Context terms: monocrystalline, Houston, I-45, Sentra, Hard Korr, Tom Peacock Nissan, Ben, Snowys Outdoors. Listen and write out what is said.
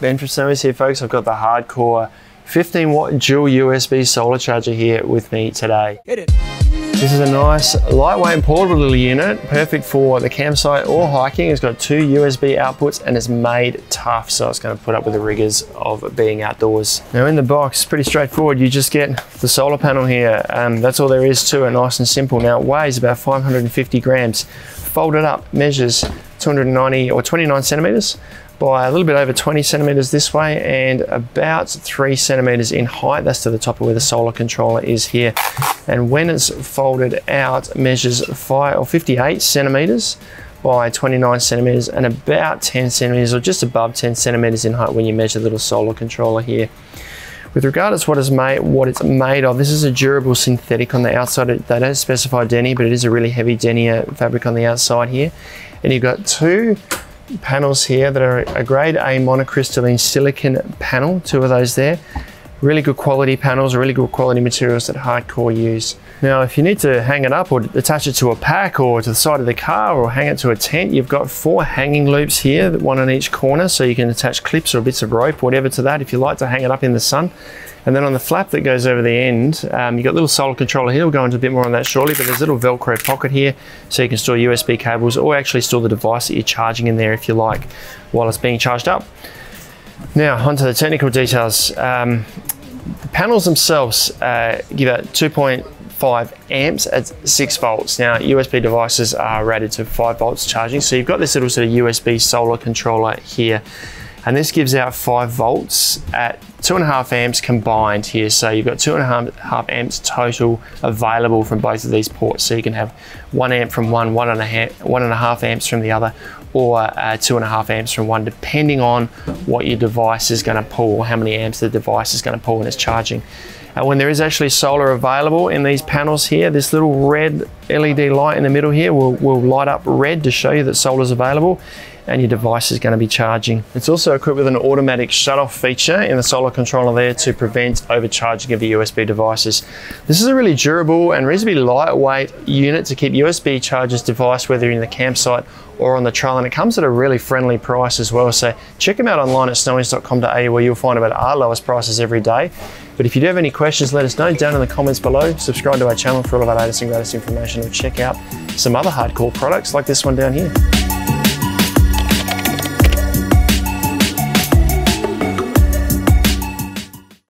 Ben from Snowys here, folks. I've got the Hard Korr 15 watt dual USB solar charger here with me today. Hit it. This is a nice, lightweight and portable little unit, perfect for the campsite or hiking. It's got two USB outputs and it's made tough, so it's going to put up with the rigors of being outdoors. Now in the box, pretty straightforward. You just get the solar panel here. That's all there is to it, nice and simple. Now it weighs about 550 grams. Folded up, measures 290 or 29 centimeters by a little bit over 20 centimeters this way and about 3 centimeters in height. That's to the top of where the solar controller is here. And when it's folded out, measures 58 centimeters by 29 centimeters and about 10 centimeters or just above 10 centimeters in height when you measure the little solar controller here. With regard to what it's made of, this is a durable synthetic on the outside. They don't specify denier, but it is a really heavy denier fabric on the outside here. And you've got two panels here that are a grade A monocrystalline silicon panel, two of those there. Really good quality panels, really good quality materials that Hard Korr use. Now, if you need to hang it up or attach it to a pack or to the side of the car or hang it to a tent, you've got 4 hanging loops here, one on each corner, so you can attach clips or bits of rope, whatever to that, if you like to hang it up in the sun. And then on the flap that goes over the end, you've got a little solar controller here. We'll go into a bit more on that shortly, but there's a little Velcro pocket here, so you can store USB cables or actually store the device that you're charging in there if you like, while it's being charged up. Now, onto the technical details. The panels themselves give out 2.5 amps at 6 volts. Now, USB devices are rated to 5 volts charging, so you've got this little sort of USB solar controller here. And this gives out 5 volts at 2.5 amps combined here. So you've got 2.5 amps total available from both of these ports. So you can have 1 amp from one and a half amps from the other, or 2.5 amps from one, depending on what your device is going to pull, or how many amps the device is going to pull when it's charging. And when there is actually solar available in these panels here, this little red LED light in the middle here will light up red to show you that solar is available and your device is going to be charging. It's also equipped with an automatic shut-off feature in the solar controller there to prevent overcharging of the USB devices. This is a really durable and reasonably lightweight unit to keep USB chargers device, whether you're in the campsite or on the trail, and it comes at a really friendly price as well. So check them out online at snowys.com.au, where you'll find them at our lowest prices every day. But if you do have any questions, let us know down in the comments below. Subscribe to our channel for all of our latest and greatest information, or check out some other Hard Korr products like this one down here.